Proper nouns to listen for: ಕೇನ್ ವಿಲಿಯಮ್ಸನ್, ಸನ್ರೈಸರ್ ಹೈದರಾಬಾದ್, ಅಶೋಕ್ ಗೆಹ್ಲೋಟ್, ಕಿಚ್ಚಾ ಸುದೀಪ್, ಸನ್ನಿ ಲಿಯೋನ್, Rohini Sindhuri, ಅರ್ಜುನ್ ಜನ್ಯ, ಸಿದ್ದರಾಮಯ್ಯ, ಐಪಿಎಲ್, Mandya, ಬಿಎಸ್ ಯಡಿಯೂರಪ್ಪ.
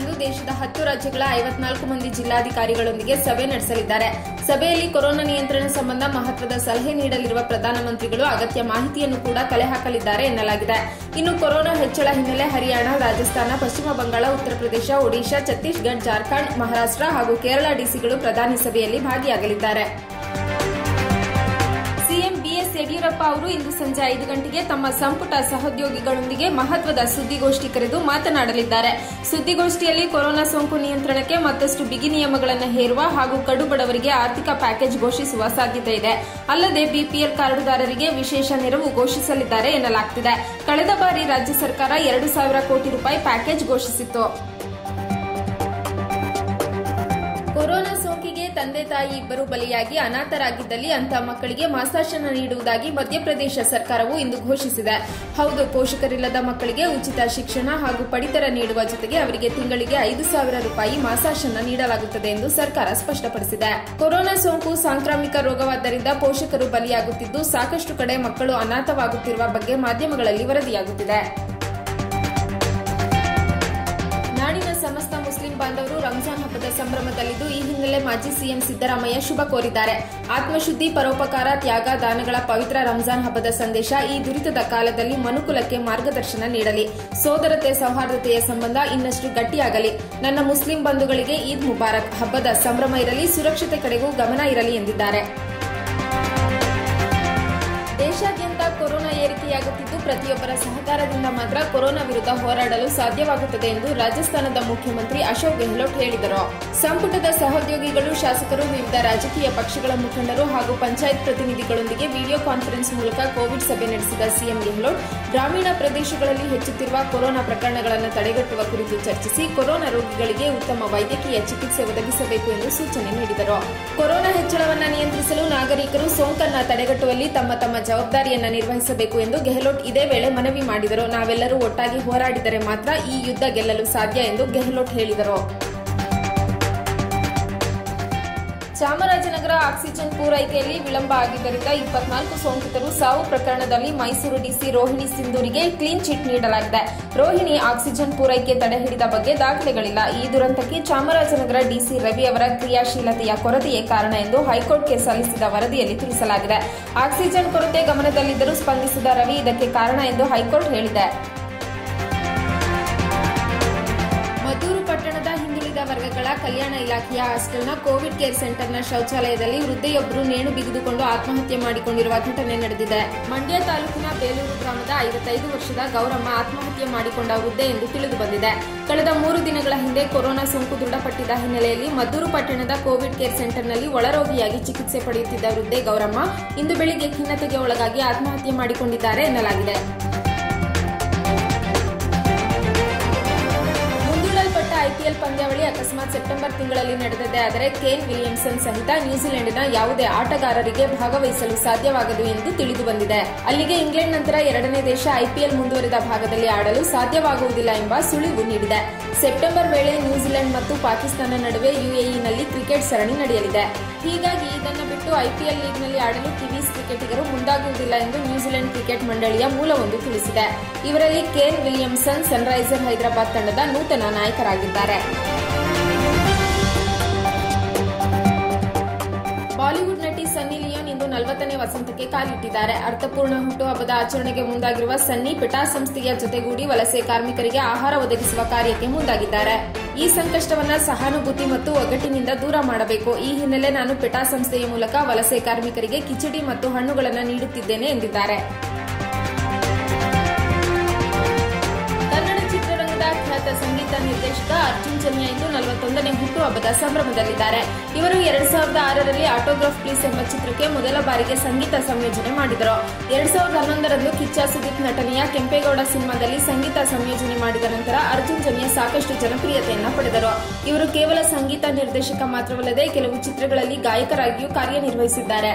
26ರಂದು ದೇಶದ 10 ರಾಜ್ಯಗಳ 54 ಮಂದಿ ಜಿಲ್ಲಾಧಿಕಾರಿಗಳೊಂದಿಗೆ ಸಭೆ ನಡೆಸಲಿದ್ದಾರೆ. ಸಭೆಯಲ್ಲಿ ಕೊರೋನಾ ನಿಯಂತ್ರಣ ಸಂಬಂಧ ಮಹತ್ವದ ಸಲಹೆ ನೀಡಲಿರುವ ಪ್ರಧಾನಮಂತ್ರಿಗಳು ಅಗತ್ಯ ಮಾಹಿತಿಯನ್ನು ಕೂಡ ಕಲೆ ಹಾಕಲಿದ್ದಾರೆ ಎನ್ನಲಾಗಿದೆ. ಇನ್ನು ಕೊರೋನಾ ಹೆಚ್ಚಳ ಹಿನ್ನೆಲೆ ಹರಿಯಾಣ, ರಾಜಸ್ಥಾನ, ಪಶ್ಚಿಮ ಬಂಗಾಳ, ಉತ್ತರ ಪ್ರದೇಶ, ಒಡಿಶಾ, ಛತ್ತೀಸ್ಗಢ, ಜಾರ್ಖಂಡ್, ಮಹಾರಾಷ್ಟ್ರ ಹಾಗೂ ಕೇರಳ ಡಿಸಿಗಳು ಪ್ರಧಾನಿ ಸಭೆಯಲ್ಲಿ ಭಾಗಿಯಾಗಲಿದ್ದಾರೆ. ಸಿಎಂ ಬಿಎಸ್ ಯಡಿಯೂರಪ್ಪ ಅವರು ಇಂದು ಸಂಜೆ 5 ಗಂಟೆಗೆ ತಮ್ಮ ಸಂಪುಟ ಸಹೋದ್ಯೋಗಿಗಳೊಂದಿಗೆ ಮಹತ್ವದ ಸುದ್ದಿಗೋಷ್ಠಿ ಕರೆದು ಮಾತನಾಡಲಿದ್ದಾರೆ. ಸುದ್ದಿಗೋಷ್ಠಿಯಲ್ಲಿ ಕೊರೋನಾ ಸೋಂಕು ನಿಯಂತ್ರಣಕ್ಕೆ ಮತ್ತಷ್ಟು ಬಿಗಿ ನಿಯಮಗಳನ್ನು ಹೇರುವ ಹಾಗೂ ಕಡುಬಡವರಿಗೆ ಆರ್ಥಿಕ ಪ್ಯಾಕೇಜ್ ಘೋಷಿಸುವ ಸಾಧ್ಯತೆ ಇದೆ. ಅಲ್ಲದೆ ಬಿಪಿಎಲ್ ಕಾರ್ಡುದಾರರಿಗೆ ವಿಶೇಷ ನೆರವು ಘೋಷಿಸಲಿದ್ದಾರೆ ಎನ್ನಲಾಗುತ್ತಿದೆ. ಕಳೆದ ಬಾರಿ ರಾಜ್ಯ ಸರ್ಕಾರ 2,000 ಕೋಟಿ ರೂಪಾಯಿ ಪ್ಯಾಕೇಜ್ ಘೋಷಿಸಿತ್ತು. ಕೊರೋನಾ ಸೋಂಕಿಗೆ ತಂದೆ ತಾಯಿ ಇಬ್ಬರು ಬಲಿಯಾಗಿ ಅನಾಥರಾಗಿದ್ದಲ್ಲಿ ಅಂತಹ ಮಕ್ಕಳಿಗೆ ಮಾಸಾಶನ ನೀಡುವುದಾಗಿ ಮಧ್ಯಪ್ರದೇಶ ಸರ್ಕಾರವು ಇಂದು ಘೋಷಿಸಿದೆ. ಹೌದು, ಪೋಷಕರಿಲ್ಲದ ಮಕ್ಕಳಿಗೆ ಉಚಿತ ಶಿಕ್ಷಣ ಹಾಗೂ ಪಡಿತರ ನೀಡುವ ಜೊತೆಗೆ ಅವರಿಗೆ ತಿಂಗಳಿಗೆ 5,000 ರೂಪಾಯಿ ಮಾಸಾಶನ ನೀಡಲಾಗುತ್ತದೆ ಎಂದು ಸರ್ಕಾರ ಸ್ಪಷ್ಟಪಡಿಸಿದೆ. ಕೊರೋನಾ ಸೋಂಕು ಸಾಂಕ್ರಾಮಿಕ ರೋಗವಾದ್ದರಿಂದ ಪೋಷಕರು ಬಲಿಯಾಗುತ್ತಿದ್ದು ಸಾಕಷ್ಟು ಕಡೆ ಮಕ್ಕಳು ಅನಾಥವಾಗುತ್ತಿರುವ ಬಗ್ಗೆ ಮಾಧ್ಯಮಗಳಲ್ಲಿ ವರದಿಯಾಗುತ್ತಿದೆ. ನಾಡಿನ ಸಮಸ್ತ ಮುಸ್ಲಿಂ ಬಾಂಧವರು ರಂಜಾನ್ ಹಬ್ಬದ ಸಂಭ್ರಮದಲ್ಲಿದ್ದು ಈ ಹಿನ್ನೆಲೆ ಮಾಜಿ ಸಿಎಂ ಸಿದ್ದರಾಮಯ್ಯ ಶುಭ ಕೋರಿದ್ದಾರೆ. ಆತ್ಮಶುದ್ಧಿ, ಪರೋಪಕಾರ, ತ್ಯಾಗ, ದಾನಗಳ ಪವಿತ್ರ ರಂಜಾನ್ ಹಬ್ಬದ ಸಂದೇಶ ಈ ದುರಿತದ ಕಾಲದಲ್ಲಿ ಮನುಕುಲಕ್ಕೆ ಮಾರ್ಗದರ್ಶನ ನೀಡಲಿ. ಸೋದರತೆ, ಸೌಹಾರ್ದತೆಯ ಸಂಬಂಧ ಇನ್ನಷ್ಟು ಗಟ್ಟಿಯಾಗಲಿ. ನನ್ನ ಮುಸ್ಲಿಂ ಬಂಧುಗಳಿಗೆ ಈದ್ ಮುಬಾರಕ್. ಹಬ್ಬದ ಸಂಭ್ರಮ ಇರಲಿ, ಸುರಕ್ಷತೆ ಕಡೆಗೂ ಗಮನ ಇರಲಿ ಎಂದಿದ್ದಾರೆ. ದೇಶಾದ್ಯಂತ ಕೊರೋನಾ ಏರಿಕೆಯಾಗುತ್ತಿದ್ದು ಪ್ರತಿಯೊಬ್ಬರ ಸಹಕಾರದಿಂದ ಮಾತ್ರ ಕೊರೋನಾ ವಿರುದ್ಧ ಹೋರಾಡಲು ಸಾಧ್ಯವಾಗುತ್ತದೆ ಎಂದು ರಾಜಸ್ಥಾನದ ಮುಖ್ಯಮಂತ್ರಿ ಅಶೋಕ್ ಗೆಹ್ಲೋಟ್ ಹೇಳಿದರು. ಸಂಪುಟದ ಸಹೋದ್ಯೋಗಿಗಳು, ಶಾಸಕರು, ವಿವಿಧ ರಾಜಕೀಯ ಪಕ್ಷಗಳ ಮುಖಂಡರು ಹಾಗೂ ಪಂಚಾಯತ್ ಪ್ರತಿನಿಧಿಗಳೊಂದಿಗೆ ವಿಡಿಯೋ ಕಾನ್ಫರೆನ್ಸ್ ಮೂಲಕ ಕೋವಿಡ್ ಸಭೆ ನಡೆಸಿದ ಸಿಎಂ ಗೆಹ್ಲೋಟ್ ಗ್ರಾಮೀಣ ಪ್ರದೇಶಗಳಲ್ಲಿ ಹೆಚ್ಚುತ್ತಿರುವ ಕೊರೋನಾ ಪ್ರಕರಣಗಳನ್ನು ತಡೆಗಟ್ಟುವ ಕುರಿತು ಚರ್ಚಿಸಿ ಕೊರೋನಾ ರೋಗಿಗಳಿಗೆ ಉತ್ತಮ ವೈದ್ಯಕೀಯ ಚಿಕಿತ್ಸೆ ಒದಗಿಸಬೇಕು ಎಂದು ಸೂಚನೆ ನೀಡಿದರು. ಕೊರೋನಾ ಹೆಚ್ಚಳವನ್ನು ನಿಯಂತ್ರಿಸಲು ನಾಗರಿಕರು ಸೋಂಕನ್ನು ತಡೆಗಟ್ಟುವಲ್ಲಿ ತಮ್ಮ ತಮ್ಮ ಜವಾಬ್ದಾರಿಯನ್ನು ನಿರ್ವಹಿಸಬೇಕು ಎಂದು ಗೆಹ್ಲೋಟ್ ಇದೇ ವೇಳೆ ಮನವಿ ಮಾಡಿದರು. ನಾವೆಲ್ಲರೂ ಒಟ್ಟಾಗಿ ಹೋರಾಡಿದರೆ ಮಾತ್ರ ಈ ಯುದ್ಧ ಗೆಲ್ಲಲು ಸಾಧ್ಯ ಎಂದು ಗೆಹ್ಲೋಟ್ ಹೇಳಿದರು. ಚಾಮರಾಜನಗರ ಆಕ್ಸಿಜನ್ ಪೂರೈಕೆಯಲ್ಲಿ ವಿಳಂಬ ಆಗಿದ್ದರಿಂದ 24 ಸೋಂಕಿತರು ಸಾವು ಪ್ರಕರಣದಲ್ಲಿ ಮೈಸೂರು ಡಿಸಿ ರೋಹಿಣಿ ಸಿಂಧೂರಿಗೆ ಕ್ಲೀನ್ ಚಿಟ್ ನೀಡಲಾಗಿದೆ. ರೋಹಿಣಿ ಆಕ್ಸಿಜನ್ ಪೂರೈಕೆ ತಡೆಹಿಡಿದ ಬಗ್ಗೆ ದಾಖಲೆಗಳಿಲ್ಲ. ಈ ದುರಂತಕ್ಕೆ ಚಾಮರಾಜನಗರ ಡಿಸಿ ರವಿ ಅವರ ಕ್ರಿಯಾಶೀಲತೆಯ ಕೊರತೆಯೇ ಕಾರಣ ಎಂದು ಹೈಕೋರ್ಟ್ಗೆ ಸಲ್ಲಿಸಿದ ವರದಿಯಲ್ಲಿ ತಿಳಿಸಲಾಗಿದೆ. ಆಕ್ಸಿಜನ್ ಕೊರತೆ ಗಮನದಲ್ಲಿದ್ದರೂ ಸ್ಪಂದಿಸಿದ ರವಿ ಇದಕ್ಕೆ ಕಾರಣ ಎಂದು ಹೈಕೋರ್ಟ್ ಹೇಳಿದೆ. ಮದ್ದೂರು ಪಟ್ಟಣದ ಹಿಂದುಳಿದ ವರ್ಗಗಳ ಕಲ್ಯಾಣ ಇಲಾಖೆಯ ಹಾಸ್ಟೆಲ್ನ ಕೋವಿಡ್ ಕೇರ್ ಸೆಂಟರ್ನ ಶೌಚಾಲಯದಲ್ಲಿ ವೃದ್ಧೆಯೊಬ್ಬರು ನೇಣು ಬಿಗಿದುಕೊಂಡು ಆತ್ಮಹತ್ಯೆ ಮಾಡಿಕೊಂಡಿರುವ ಘಟನೆ ನಡೆದಿದೆ. ಮಂಡ್ಯ ತಾಲೂಕಿನ ಬೇಲೂರು ಗ್ರಾಮದ 55 ವರ್ಷದ ಗೌರಮ್ಮ ಆತ್ಮಹತ್ಯೆ ಮಾಡಿಕೊಂಡ ವೃದ್ಧೆ ಎಂದು ತಿಳಿದುಬಂದಿದೆ. ಕಳೆದ 3 ದಿನಗಳ ಹಿಂದೆ ಕೊರೋನಾ ಸೋಂಕು ದೃಢಪಟ್ಟಿದ್ದ ಹಿನ್ನೆಲೆಯಲ್ಲಿ ಮದ್ದೂರು ಪಟ್ಟಣದ ಕೋವಿಡ್ ಕೇರ್ ಸೆಂಟರ್ನಲ್ಲಿ ಒಳರೋಗಿಯಾಗಿ ಚಿಕಿತ್ಸೆ ಪಡೆಯುತ್ತಿದ್ದ ವೃದ್ಧೆ ಗೌರಮ್ಮ ಇಂದು ಬೆಳಿಗ್ಗೆ ಖಿನ್ನತೆಗೆ ಒಳಗಾಗಿ ಆತ್ಮಹತ್ಯೆ ಮಾಡಿಕೊಂಡಿದ್ದಾರೆ ಎನ್ನಲಾಗಿದೆ. ಐಪಿಎಲ್ ಪಂದ್ಯಾವಳಿ ಅಕಸ್ಮಾತ್ ಸೆಪ್ಟೆಂಬರ್ ತಿಂಗಳಲ್ಲಿ ನಡೆದಿದೆ. ಆದರೆ ಕೇನ್ ವಿಲಿಯಮ್ಸನ್ ಸಹಿತ ನ್ಯೂಜಿಲೆಂಡ್ನ ಯಾವುದೇ ಆಟಗಾರರಿಗೆ ಭಾಗವಹಿಸಲು ಸಾಧ್ಯವಾಗದು ಎಂದು ತಿಳಿದುಬಂದಿದೆ. ಅಲ್ಲಿಗೆ ಇಂಗ್ಲೆಂಡ್ ನಂತರ 2ನೇ ದೇಶ ಐಪಿಎಲ್ ಮುಂದುವರಿದ ಭಾಗದಲ್ಲಿ ಆಡಲು ಸಾಧ್ಯವಾಗುವುದಿಲ್ಲ ಎಂಬ ಸುಳಿವು ನೀಡಿದೆ. ಸೆಪ್ಟೆಂಬರ್ ವೇಳೆ ನ್ಯೂಜಿಲೆಂಡ್ ಮತ್ತು ಪಾಕಿಸ್ತಾನ ನಡುವೆ ಯುಎಇನಲ್ಲಿ ಕ್ರಿಕೆಟ್ ಸರಣಿ ನಡೆಯಲಿದೆ. ಹೀಗಾಗಿ ಇದನ್ನು ಬಿಟ್ಟು ಐಪಿಎಲ್ ಲೀಗ್ನಲ್ಲಿ ಆಡಲು ಕಿವೀಸ್ ಕ್ರಿಕೆಟಿಗರು ಮುಂದಾಗುವುದಿಲ್ಲ ಎಂದು ನ್ಯೂಜಿಲೆಂಡ್ ಕ್ರಿಕೆಟ್ ಮಂಡಳಿಯ ಮೂಲವೊಂದು ತಿಳಿಸಿದೆ. ಇವರಲ್ಲಿ ಕೇನ್ ವಿಲಿಯಮ್ಸನ್ ಸನ್ರೈಸರ್ ಹೈದರಾಬಾದ್ ತಂಡದ ನೂತನ ನಾಯಕರಾಗಿದ್ದಾರೆ. ಬಾಲಿವುಡ್ ನಟಿ ಸನ್ನಿ ಲಿಯೋನ್ ಇಂದು 40ನೇ ವಸಂತಕ್ಕೆ ಕಾಲಿಟ್ಟಿದ್ದಾರೆ. ಅರ್ಥಪೂರ್ಣ ಹುಟ್ಟುಹಬ್ಬದ ಆಚರಣೆಗೆ ಮುಂದಾಗಿರುವ ಸನ್ನಿ ಪಿಟಾ ಸಂಸ್ಥೆಯ ಜೊತೆಗೂಡಿ ವಲಸೆ ಕಾರ್ಮಿಕರಿಗೆ ಆಹಾರ ಒದಗಿಸುವ ಕಾರ್ಯಕ್ಕೆ ಮುಂದಾಗಿದ್ದಾರೆ. ಈ ಸಂಕಷ್ಟವನ್ನು ಸಹಾನುಭೂತಿ ಮತ್ತು ಒಗ್ಗಟ್ಟಿನಿಂದ ದೂರ ಮಾಡಬೇಕು. ಈ ಹಿನ್ನೆಲೆ ನಾನು ಪಿಟಾ ಸಂಸ್ಥೆಯ ಮೂಲಕ ವಲಸೆ ಕಾರ್ಮಿಕರಿಗೆ ಕಿಚಡಿ ಮತ್ತು ಹಣ್ಣುಗಳನ್ನು ನೀಡುತ್ತಿದ್ದೇನೆ ಎಂದಿದ್ದಾರೆ. ಖ್ಯಾತ ಸಂಗೀತ ನಿರ್ದೇಶಕ ಅರ್ಜುನ್ ಜನ್ಯ ಇಂದು 41ನೇ ಹುಟ್ಟುಹಬ್ಬದ ಸಂಭ್ರಮದಲ್ಲಿದ್ದಾರೆ. ಇವರು 2006ರಲ್ಲಿ ಆಟೋಗ್ರಾಫ್ ಪ್ಲೀಸ್ ಎಂಬ ಚಿತ್ರಕ್ಕೆ ಮೊದಲ ಬಾರಿಗೆ ಸಂಗೀತ ಸಂಯೋಜನೆ ಮಾಡಿದರು. 2011ರಂದು ಕಿಚ್ಚಾ ಸುದೀಪ್ ನಟನೆಯ ಕೆಂಪೇಗೌಡ ಸಿನಿಮಾದಲ್ಲಿ ಸಂಗೀತ ಸಂಯೋಜನೆ ಮಾಡಿದ ನಂತರ ಅರ್ಜುನ್ ಜನ್ಯ ಸಾಕಷ್ಟು ಜನಪ್ರಿಯತೆಯನ್ನು ಪಡೆದರು. ಇವರು ಕೇವಲ ಸಂಗೀತ ನಿರ್ದೇಶಕ ಮಾತ್ರವಲ್ಲದೆ ಕೆಲವು ಚಿತ್ರಗಳಲ್ಲಿ ಗಾಯಕರಾಗಿಯೂ ಕಾರ್ಯನಿರ್ವಹಿಸಿದ್ದಾರೆ.